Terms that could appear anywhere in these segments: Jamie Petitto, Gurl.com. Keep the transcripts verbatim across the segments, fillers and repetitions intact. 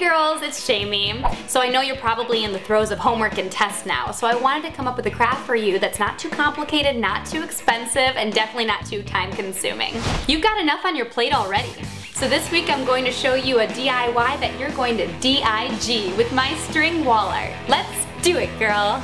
girls, it's Jamie. So I know you're probably in the throes of homework and tests now, so I wanted to come up with a craft for you that's not too complicated, not too expensive, and definitely not too time consuming. You've got enough on your plate already. So this week I'm going to show you a D I Y that you're going to D I G with my string wall art. Let's do it, girl.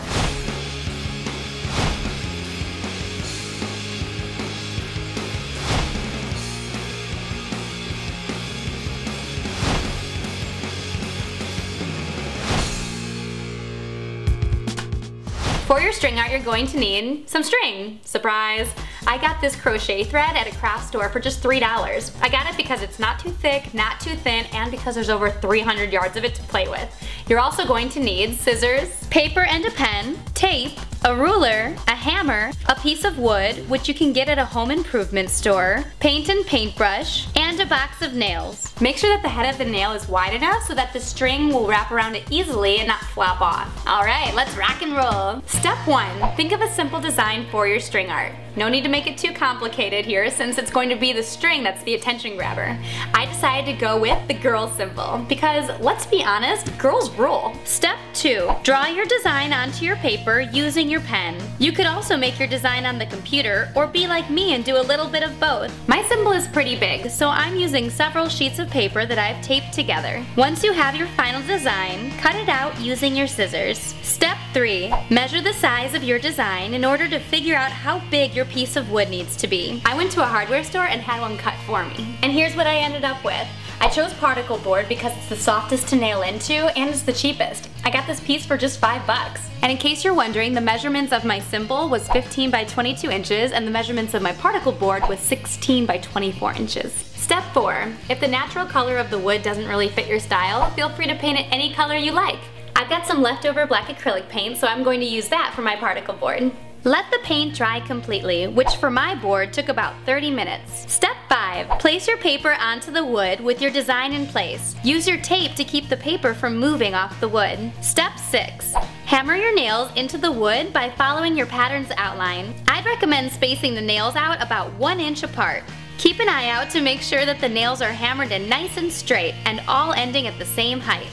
For your string art, you're going to need some string. Surprise! I got this crochet thread at a craft store for just three dollars. I got it because it's not too thick, not too thin, and because there's over three hundred yards of it to play with. You're also going to need scissors, paper and a pen, tape, a ruler, a hammer, a piece of wood, which you can get at a home improvement store, paint and paintbrush, and a box of nails. Make sure that the head of the nail is wide enough so that the string will wrap around it easily and not flop off. All right, let's rock and roll. Step one, think of a simple design for your string art. No need to make it too complicated here since it's going to be the string that's the attention grabber. I decided to go with the girl symbol because, let's be honest, girls rule. Step two, draw your design onto your paper using your pen. You could also make your design on the computer or be like me and do a little bit of both. My symbol is pretty big, so I'm using several sheets of paper that I've taped together. Once you have your final design, cut it out using your scissors. Step three, measure the size of your design in order to figure out how big your piece of wood needs to be. I went to a hardware store and had one cut for me. And here's what I ended up with. I chose particle board because it's the softest to nail into and it's the cheapest. I got this piece for just five bucks. And in case you're wondering, the measurements of my symbol was fifteen by twenty-two inches and the measurements of my particle board was sixteen by twenty-four inches. Step four, if the natural color of the wood doesn't really fit your style, feel free to paint it any color you like. I've got some leftover black acrylic paint, so I'm going to use that for my particle board. Let the paint dry completely, which for my board took about thirty minutes. Step five, place your paper onto the wood with your design in place. Use your tape to keep the paper from moving off the wood. Step six, hammer your nails into the wood by following your pattern's outline. I'd recommend spacing the nails out about one inch apart. Keep an eye out to make sure that the nails are hammered in nice and straight and all ending at the same height.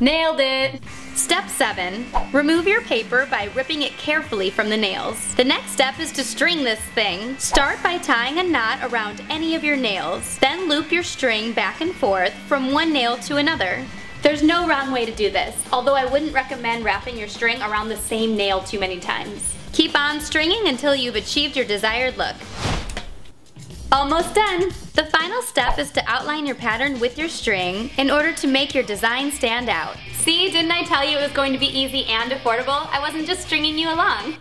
Nailed it! Step seven, remove your paper by ripping it carefully from the nails. The next step is to string this thing. Start by tying a knot around any of your nails, then loop your string back and forth from one nail to another. There's no wrong way to do this, although I wouldn't recommend wrapping your string around the same nail too many times. Keep on stringing until you've achieved your desired look. Almost done! The final step is to outline your pattern with your string in order to make your design stand out. See, didn't I tell you it was going to be easy and affordable? I wasn't just stringing you along.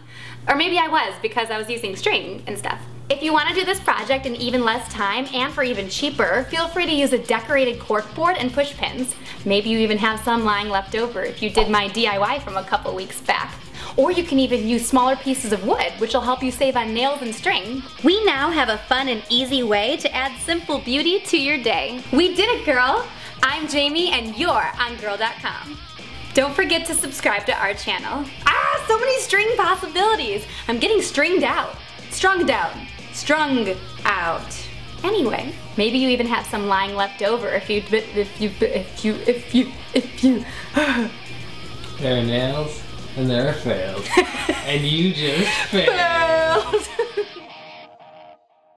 Or maybe I was, because I was using string and stuff. If you want to do this project in even less time and for even cheaper, feel free to use a decorated corkboard and push pins. Maybe you even have some lying left over if you did my D I Y from a couple weeks back. Or you can even use smaller pieces of wood, which will help you save on nails and string. We now have a fun and easy way to add simple beauty to your day. We did it, girl! I'm Jamie and you're on Gurl dot com. Don't forget to subscribe to our channel. Ah, so many string possibilities! I'm getting stringed out. Strung out. Strung out. Anyway, maybe you even have some lying left over if you, if you, if you, if you, if you. There are nails. And there are fails. And you just failed. failed.